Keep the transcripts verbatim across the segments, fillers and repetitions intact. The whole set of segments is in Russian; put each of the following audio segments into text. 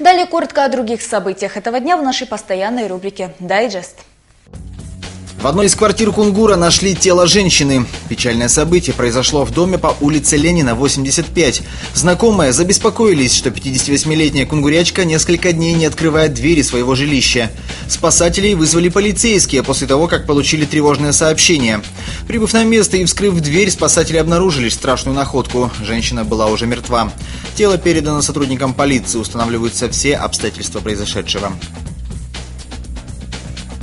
Далее коротко о других событиях этого дня в нашей постоянной рубрике «Дайджест». В одной из квартир Кунгура нашли тело женщины. Печальное событие произошло в доме по улице Ленина, восемьдесят пять. Знакомые забеспокоились, что пятидесятивосьмилетняя кунгурячка несколько дней не открывает двери своего жилища. Спасателей вызвали полицейские после того, как получили тревожное сообщение. Прибыв на место и вскрыв дверь, спасатели обнаружили страшную находку. Женщина была уже мертва. Тело передано сотрудникам полиции. Устанавливаются все обстоятельства произошедшего.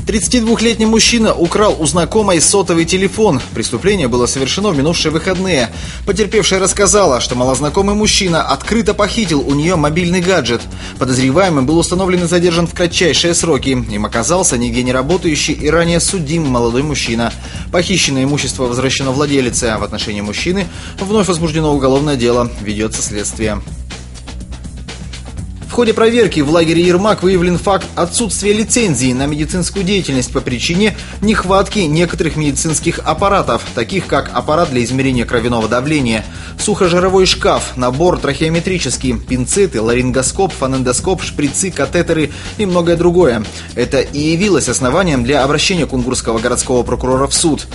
тридцатидвухлетний мужчина украл у знакомой сотовый телефон. Преступление было совершено в минувшие выходные. Потерпевшая рассказала, что малознакомый мужчина открыто похитил у нее мобильный гаджет. Подозреваемый был установлен и задержан в кратчайшие сроки. Им оказался нигде не работающий и ранее судимый молодой мужчина. Похищенное имущество возвращено владелице, а в отношении мужчины вновь возбуждено уголовное дело. Ведется следствие. В ходе проверки в лагере Ермак выявлен факт отсутствия лицензии на медицинскую деятельность по причине нехватки некоторых медицинских аппаратов, таких как аппарат для измерения кровяного давления, сухожировой шкаф, набор трахеометрический, пинцеты, ларингоскоп, фонендоскоп, шприцы, катетеры и многое другое. Это и явилось основанием для обращения Кунгурского городского прокурора в суд.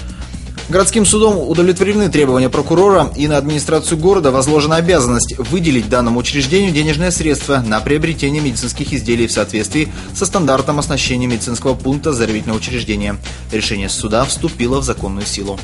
Городским судом удовлетворены требования прокурора, и на администрацию города возложена обязанность выделить данному учреждению денежные средства на приобретение медицинских изделий в соответствии со стандартом оснащения медицинского пункта здравоохранительного учреждения. Решение суда вступило в законную силу.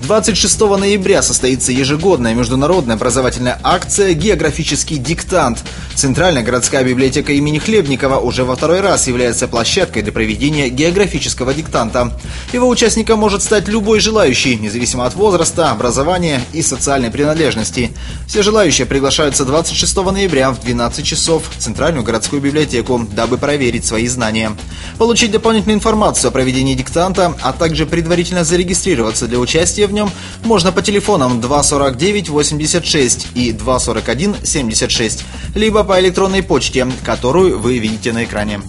двадцать шестого ноября состоится ежегодная международная образовательная акция «Географический диктант». Центральная городская библиотека имени Хлебникова уже во второй раз является площадкой для проведения географического диктанта. Его участником может стать любой желающий, независимо от возраста, образования и социальной принадлежности. Все желающие приглашаются двадцать шестого ноября в двенадцать часов в Центральную городскую библиотеку, дабы проверить свои знания. Получить дополнительную информацию о проведении диктанта, а также предварительно зарегистрироваться для участия в нем можно по телефонам два сорок девять восемьдесят шесть и два сорок один семьдесят шесть, либо по электронной почте, которую вы видите на экране.